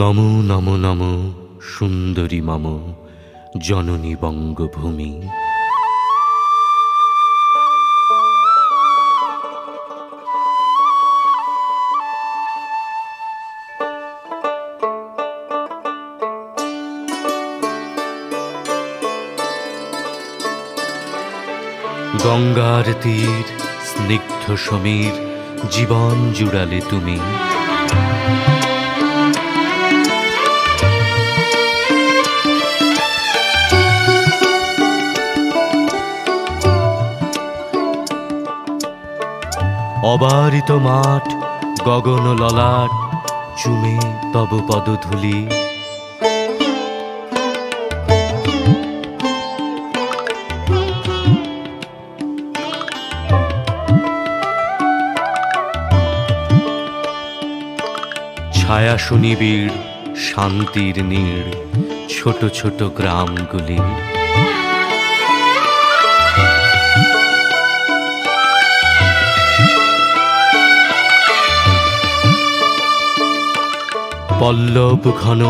নমো নমো নমো সুন্দরী মম জননী বঙ্গভূমি। গঙ্গার তীর স্নিগ্ধ সমীর জীবন জুড়ালে তুমি, অবারিত মাঠ গগন ললাট চুমে তব পদধূলি, ছায়া সুনিবিড় শান্তির নীড় ছোট ছোট গ্রামগুলি, পল্লব ঘন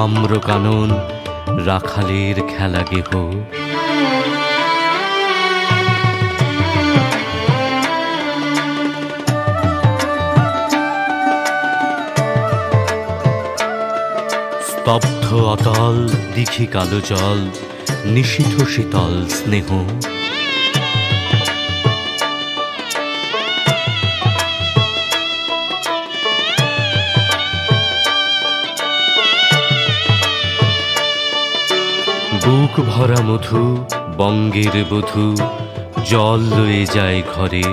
আম্র কানন রাখালের খেলা গেহ, স্তব্ধ অটল দিঘি কালো জল নিশীথ শীতল স্নেহ, বুক ভরা মধু বঙ্গের বধূ জল লয়ে যায় ঘরে,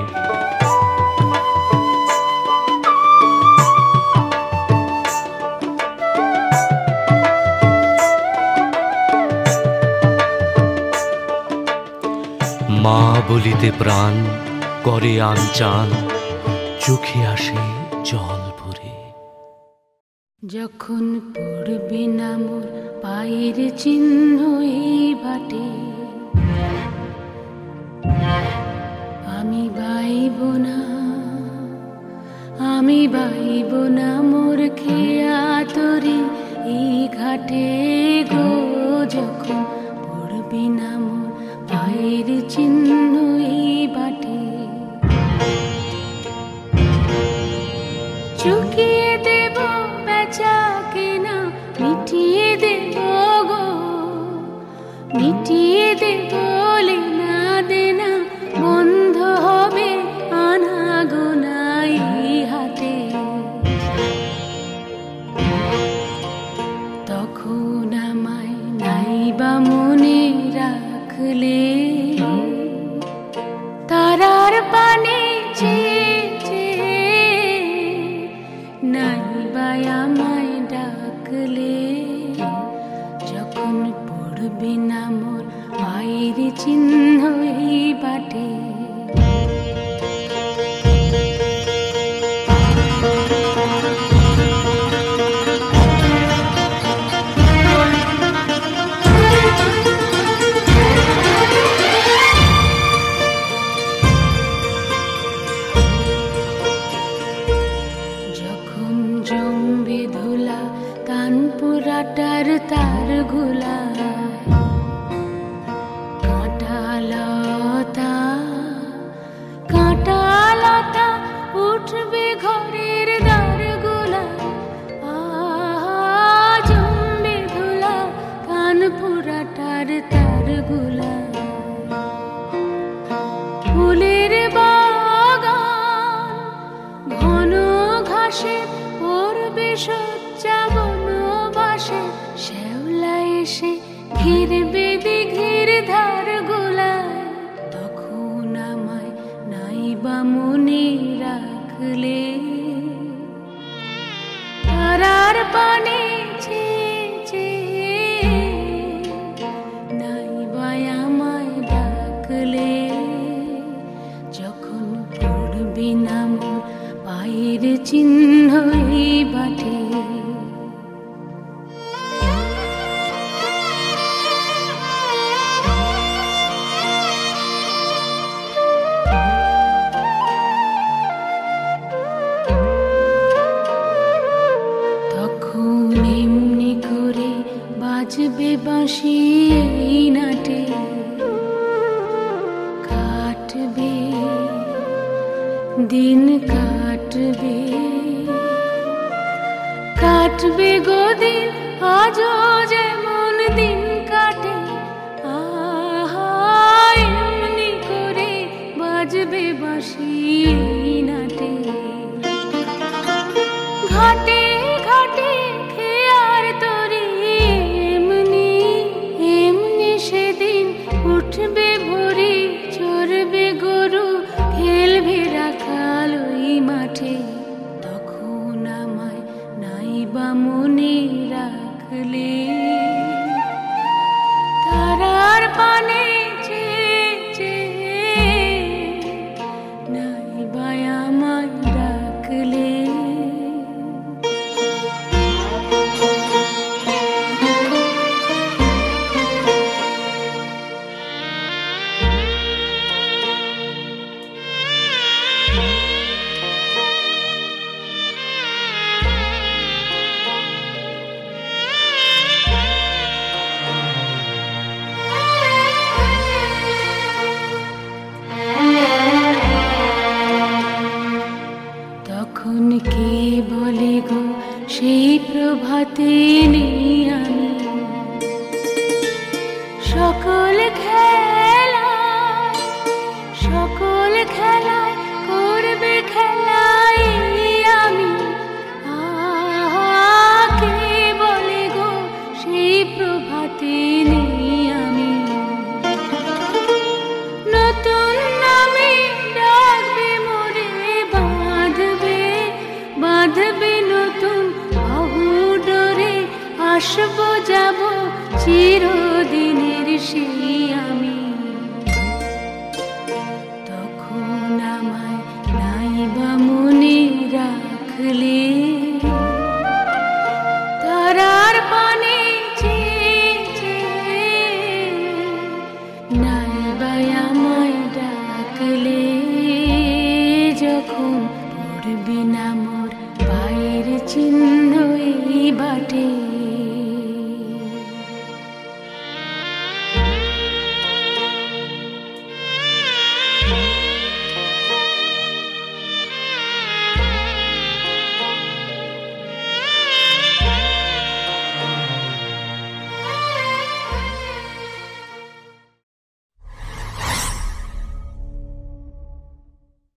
মা বলিতে প্রাণ করে আনচান চোখে আসে জল ভরে। যখন পড়বে না মোর পায়ের চিহ্ন এই বাটে, আমি বাইব না, আমি বাইব না মোর খেয়া তরে এই ঘাটে গো। যখন পড়বে না মোর পায়ের চিহ্ন এই বাটে, চুকিয়ে দেব বেচা কেনা, মিটিয়ে দেব গো, মিটিয়ে দেব লেনা দেনা, বন্ধ হবে আনা গোনা এই হাতে। তখন আমায় নাইবা মনে রাখলে, তারার পানে যে নাইবা আমায় ডাকলে। যখন পড়বে না মোর পায়ের চিহ্ন এই বাটে, তার ঘোলা কাঁটালতা, কাঁটালতা উঠবে ঘরের দ্বার গোলা, জমবে ধুলা কান পোড়াটার তার গোলা, ফুলের বাগান ঘন ঘাসে পড়বে সজ্জা, বনবাসে শ্যাওলা এসে ঘিরবে দিঘির ধার গোলা। তখন আমায় নাইবা মনে রাখলে, তারার পানে যে নাইবা আমায় ডাকলে। যখন পড়বে না মোর পায়ের চিহ্ন এই বাটে, বাঁশি এই নাটে কাটবে দিন, কাটবে কাটবে গো দিন। আজও যেমন দিন কাটে এমনি করে বাজবে বাঁশি এই নাটে। ঘাটে ঘাটে খেয়ার তরি এমনি এমনি সেদিন উঠবে ভোরে, চড়বে গরু, খেলবে রাখাল ওই মাঠে। তখন আমায় নাই বা মনে রাখলে, তারার পানে চেয়ে চেয়ে নাই বা আমায় রাখলে। সেই প্রভাতে নেই আমি, সকল খেলায় করবে খেলাই আমি। কে বলে গো সেই প্রভাতে নেই আমি, নতুন নামে ডাকবে মোরে, বাঁধবে বাঁধবে নতুন ডোরে। আসবো যাব চিরদিনের সেই আমি। তখন আমায় নাই বা মনে রাখলে, তারার পানে চেয়ে চেয়ে নাই বা আমায় ডাকলে। যখন পড়বি না মোর পায়ের চিহ্ন বাটে।